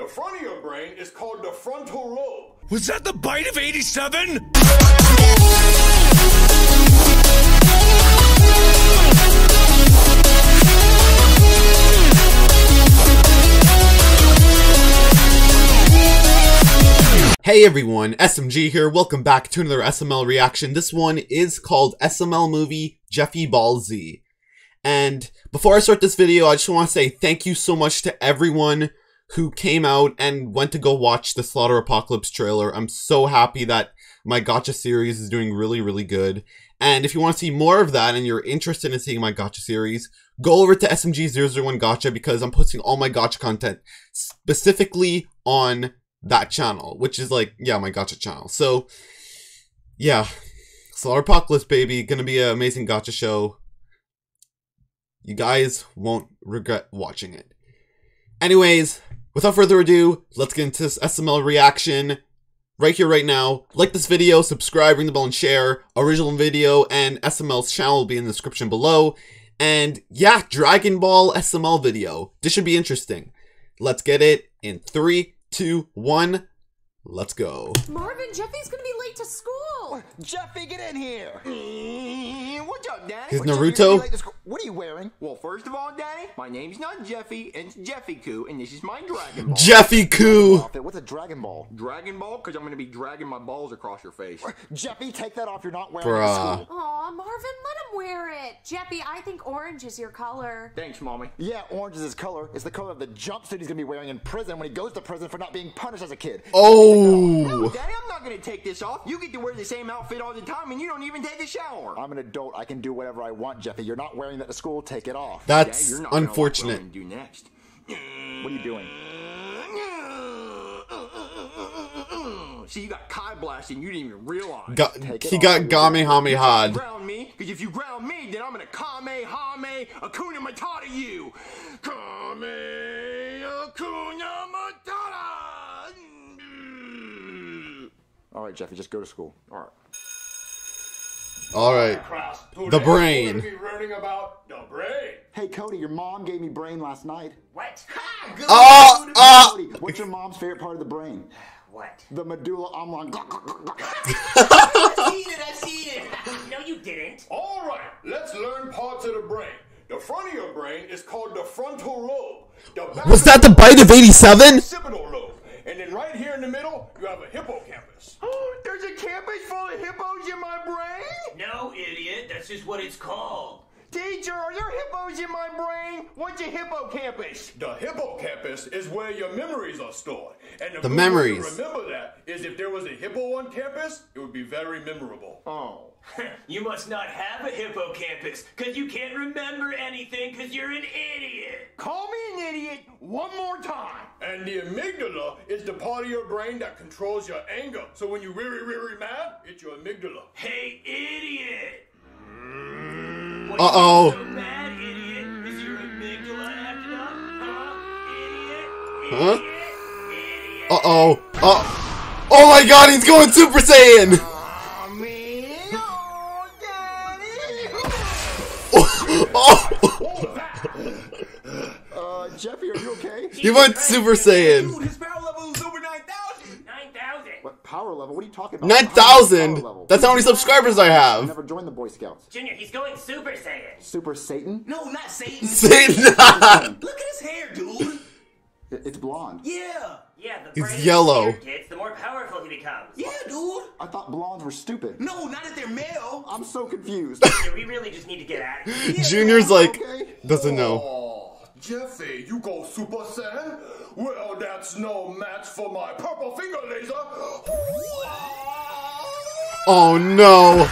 The front of your brain is called the frontal lobe. Was that the bite of 87? Hey everyone, SMG here, welcome back to another SML reaction. This one is called SML Movie Jeffy Ball Z. And before I start this video, I just want to say thank you so much to everyone who came out and went to go watch the Slaughter Apocalypse trailer. I'm so happy that my Gacha series is doing really, really good. And if you want to see more of that and you're interested in seeing my Gacha series, go over to SMG001Gacha because I'm posting all my Gacha content specifically on that channel, which is like, yeah, my Gacha channel. So yeah, Slaughter Apocalypse, baby, gonna be an amazing Gacha show. You guys won't regret watching it. Anyways, without further ado, let's get into this SML reaction right here, right now. Like this video, subscribe, ring the bell and share. Original video and SML's channel will be in the description below. And yeah, Dragon Ball SML video, this should be interesting. Let's get it in 3, 2, 1, let's go. Marvin, Jeffy's gonna be late to school. Jeffy, get in here. What's up, Daddy? Is Naruto? What are you wearing? Well, first of all, Daddy, my name's not Jeffy, and it's Jeffy Ku, and this is my Dragon Ball. Jeffy Ku. What's a Dragon Ball? Dragon Ball, because I'm gonna be dragging my balls across your face. Jeffy, take that off. You're not wearing it to school. Aw, Marvin, let him wear it. Jeffy, I think orange is your color. Thanks, Mommy. Yeah, orange is his color. It's the color of the jumpsuit he's gonna be wearing in prison when he goes to prison for not being punished as a kid. Oh. No, Daddy, I'm not gonna take this off. You get to wear the same outfit all the time, and you don't even take a shower. I'm an adult. I can do whatever I want, Jeffy. You're not wearing that to school. Take it off. That's Dad, you're not unfortunate. What do next? What are you doing? See, you got Kai Blast and you didn't even realize. He got Kamehameha. Ground me, because if you ground me, then I'm gonna Kamehameha Hakuna Matata you. Hakuna Matata. All right, Jeffy, just go to school. All right. All right, the brain. Hey Cody, your mom gave me brain last night. What? Cody, what's your mom's favorite part of the brain? What? The medulla oblongata. I've seen it. No, you didn't. All right, let's learn parts of the brain. The front of your brain is called the frontal lobe. Was that the bite of 87? And then right here in the middle, you have a hippocampus. Oh, there's a campus full of hippos in my brain? No, idiot. That's just what it's called. Teacher, are there hippos in my brain? What's a hippocampus? The hippocampus is where your memories are stored. And the memories. Remember that is if there was a hippo on campus, it would be very memorable. Oh. You must not have a hippocampus, because you can't remember anything because you're an idiot. Call me an idiot one more time. And the amygdala is the part of your brain that controls your anger. So when you're really, really mad, it's your amygdala. Hey, idiot! Uh-oh. So mad, idiot? Is your amygdala acting up? Huh? Idiot? Idiot? Uh-oh. Oh my god, he's going Super Saiyan! Jeffy, are you okay? He went Super Saiyan. Dude, his power level is over 9,000. 9,000. What power level? What are you talking about? 9,000. That's how many subscribers I have. I never joined the Boy Scouts. Junior, he's going Super Saiyan. Super Satan? No, not Satan. Satan. Look at his hair, dude. It's blonde. Yeah. Yeah, the he's yellow. Kids, the more powerful he becomes. Yeah, dude. I thought blondes were stupid. No, not if they're male. I'm so confused. Junior, we really just need to get out of here. Yeah, Junior's like, okay. Doesn't know. Oh, Jeffy, you go Super Saiyan? Well, that's no match for my purple finger laser. Oh, no.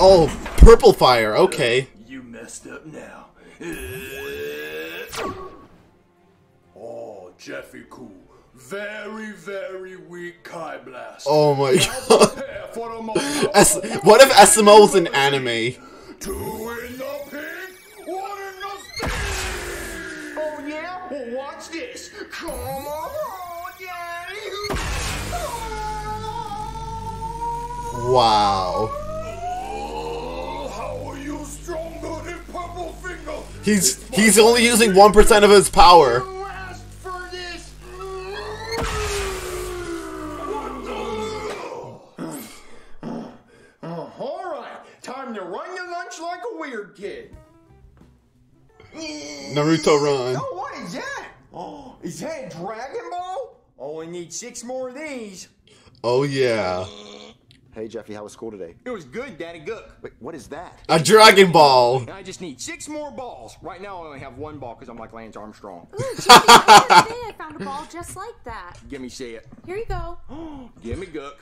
Oh, purple fire. Okay. You messed up now. Jeffy Ku, very, very weak Kai Blast. Oh my god. What if SML was an anime? Two in the pig, one in the stick. Oh yeah? Well watch this. Come on, Daddy. Wow. Oh, how are you stronger than Purple Finger? He's only using 1% of his power. Naruto run. No, what is that? Oh, is that Dragon Ball? Only need 6 more of these. Oh yeah. Hey Jeffy, how was school today? It was good, Daddy Gook. Wait, what is that? A Dragon Ball. I just need 6 more balls. Right now I only have 1 ball because I'm like Lance Armstrong. Ooh, Jeffy, the other day I found a ball just like that. Give me, see it. Here you go. Give me Gook.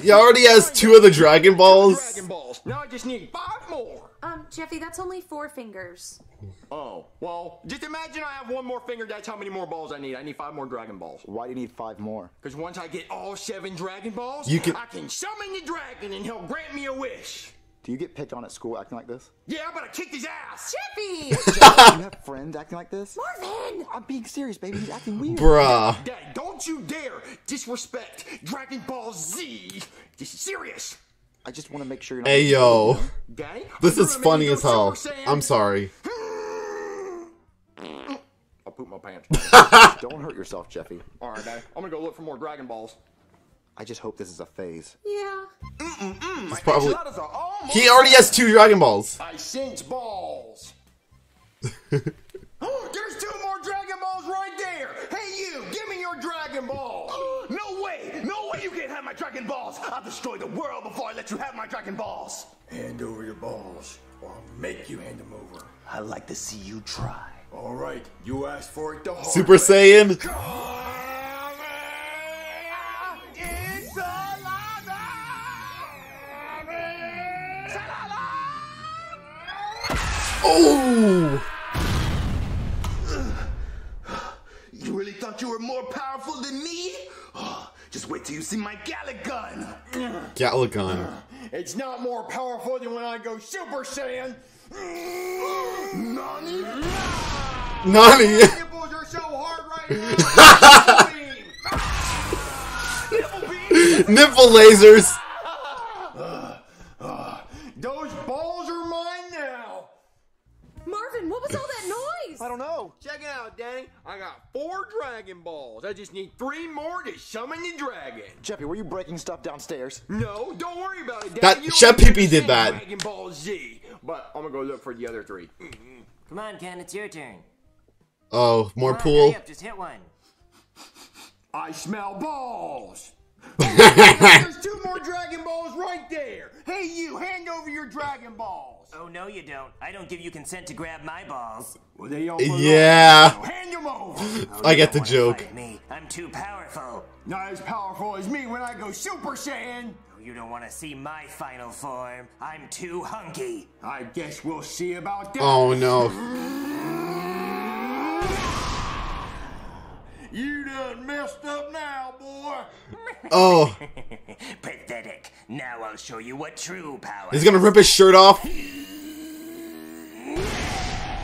He already has 2 of the Dragon Balls. Dragon Balls. Now I just need 5 more. Jeffy, that's only 4 fingers. Oh, well, just imagine I have 1 more finger. That's how many more balls I need. I need 5 more Dragon Balls. Why do you need 5 more? Because once I get all 7 Dragon Balls, I can summon the dragon and he'll grant me a wish. Do you get picked on at school acting like this? Yeah, but I kicked his ass. Jeffy! What, Jeffy? You have friends acting like this? Marvin! I'm being serious, baby. He's acting weird. Bruh. Dad, don't you dare disrespect Dragon Ball Z. This is serious. I just want to make sure you're not. Hey, yo. Daddy? This is funny as hell. I'm sorry. I'll poop my pants. Don't hurt yourself, Jeffy. All right, Dad. I'm going to go look for more Dragon Balls. I just hope this is a phase. Yeah. It's probably. He already has 2 Dragon Balls. I sense balls. There's 2 more Dragon Balls right there. Hey, you, give me your Dragon Ball. No way. No way you can't have my Dragon Balls. I'll destroy the world before I let you have my Dragon Balls. Hand over your balls, or I'll make you hand them over. I'd like to see you try. All right. You asked for it the hard way. Super Saiyan. God. Oh! You really thought you were more powerful than me? Oh, just wait till you see my Galick Gun. Galick Gun. It's not more powerful than when I go Super Saiyan. Nani? Nani? My nipples are so hard right now. Nipple lasers. Those balls are mine now. Marvin, what was all that noise? I don't know. Check it out, Danny. I got 4 Dragon Balls. I just need 3 more to summon the dragon. Jeffy, were you breaking stuff downstairs? No, don't worry about it, Danny. Chef Pee-Pee did that. Dragon Ball Z. But I'm going to go look for the other 3. Come on, Ken. It's your turn. Oh, more pool. Hurry up, just hit one. I smell balls. There's 2 more Dragon Balls right there. Hey, you, hand over your Dragon Balls. Oh, no, you don't. I don't give you consent to grab my balls. Well, they all yeah. Hand them over. Oh, I get the joke. Me. I'm too powerful. Not as powerful as me when I go Super Saiyan. You don't want to see my final form. I'm too hunky. I guess we'll see about that. Oh, no. You done messed up now, boy. Oh. Pathetic. Now I'll show you what true power. He's gonna rip his shirt off.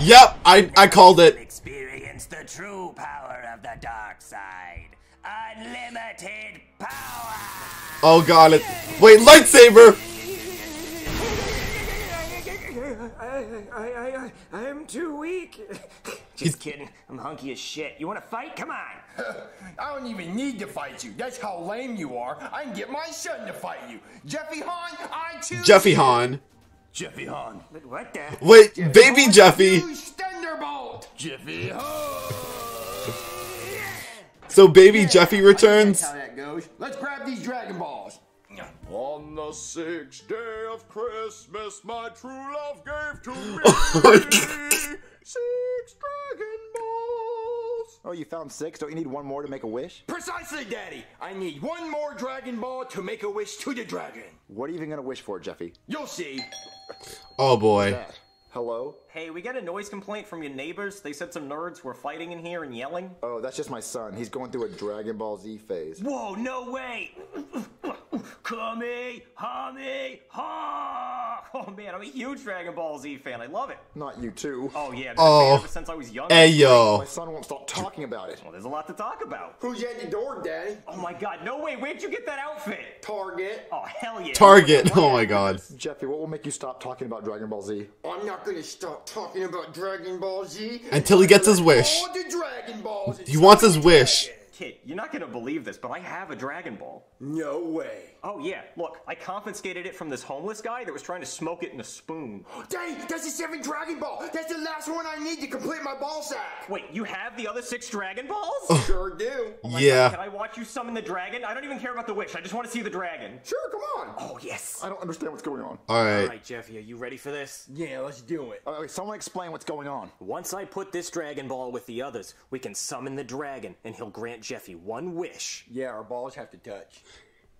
Yep, I called it. Experience the true power of the dark side. Unlimited power. Oh god, it. Wait, lightsaber. I am too weak. Just kidding. I'm hunky as shit. You want to fight? Come on. I don't even need to fight you. That's how lame you are. I can get my son to fight you. Jeffy Han, I choose. Jeffy Han. Jeffy Han. What the? Wait, Jeffy baby Han, Jeffy. Thunderbolt. Jeffy Han. So baby Jeffy returns. That's how that goes. Let's grab these Dragon Balls. On the 6th day of Christmas, my true love gave to me 6 Dragon Balls. Oh, you found 6? Don't you need 1 more to make a wish? Precisely, Daddy. I need 1 more Dragon Ball to make a wish to the dragon. What are you even going to wish for, Jeffy? You'll see. Oh, boy. Hello? Hey, we got a noise complaint from your neighbors. They said some nerds were fighting in here and yelling. Oh, that's just my son. He's going through a Dragon Ball Z phase. Whoa, no way. Kamehameha! Oh man, I'm a huge Dragon Ball Z fan. I love it. Not you too. Oh yeah. Oh. Ever since I was young. Hey yo. My son won't stop talking about it. Well, there's a lot to talk about. Who's at your door, Daddy? Oh my God. No way. Where'd you get that outfit? Target. Oh hell yeah. Target. Oh my God. Jeffy, what will make you stop talking about Dragon Ball Z? I'm not gonna stop talking about Dragon Ball Z until he gets his wish. All the Dragon Balls. He wants his wish. Kit, you're not gonna believe this, but I have a Dragon Ball. No way. Oh yeah, look, I confiscated it from this homeless guy that was trying to smoke it in a spoon. Dang, that's the 7th Dragon Ball! That's the last one I need to complete my ball sack! Wait, you have the other 6 Dragon Balls? Sure do. Oh yeah. God, can I watch you summon the dragon? I don't even care about the wish, I just want to see the dragon. Sure, come on! Oh yes. I don't understand what's going on. Alright. Alright, Jeffy, are you ready for this? Yeah, let's do it. Alright, someone explain what's going on. Once I put this Dragon Ball with the others, we can summon the dragon, and he'll grant Jeffy one wish. Yeah, our balls have to touch.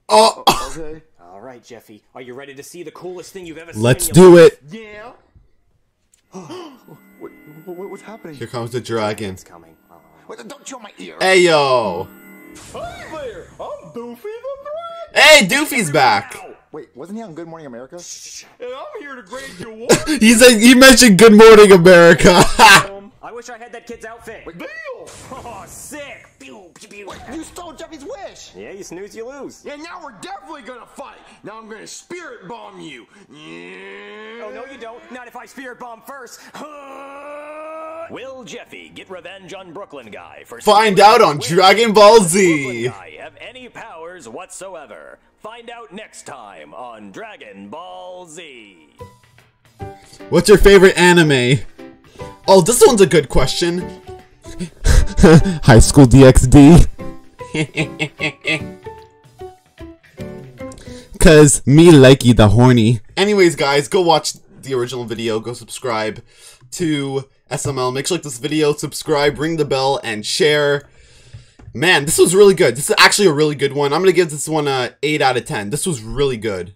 Oh! Okay. Alright, Jeffy. Are you ready to see the coolest thing you've ever seen? Let's do it! Yeah! What's happening? Here comes the dragon. It's coming. Wait, don't show my ear! Hey, yo! Hey there! I'm Doofy the Dragon! Hey, Doofy's back! Wait, wasn't he on Good Morning America? And I'm here to grant you one. He mentioned Good Morning America. I wish I had that kid's outfit. Wait, oh, sick! Pew, pew, pew. Wait, you stole Jeffy's wish. Yeah, you snooze, you lose. Yeah, now we're definitely gonna fight. Now I'm gonna spirit bomb you. Yeah. Oh no, you don't. Not if I spirit bomb first. Will Jeffy get revenge on Brooklyn Guy for Find out on Dragon Ball Z. Brooklyn Guy have any powers whatsoever. Find out next time on Dragon Ball Z. What's your favorite anime? Oh, this one's a good question. High School DXD. 'Cause me likey the horny. Anyways, guys, go watch the original video. Go subscribe to SML, make sure you like this video, subscribe, ring the bell, and share. Man, this was really good. This is actually a really good one. I'm gonna give this one a 8 out of 10. This was really good.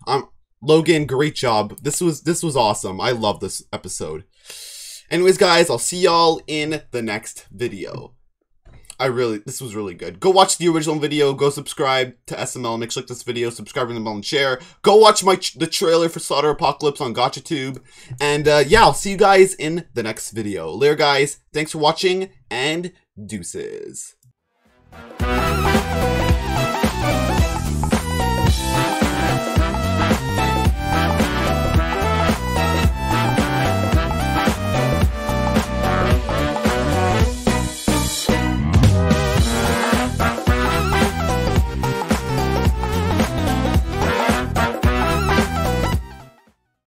Logan, great job. This was awesome. I love this episode. Anyways, guys, I'll see y'all in the next video. This was really good. Go watch the original video. Go subscribe to SML. Make sure you like this video. Subscribe, ring the bell, and share. Go watch the trailer for Slaughter Apocalypse on GachaTube. And yeah, I'll see you guys in the next video. Later, guys. Thanks for watching, and deuces.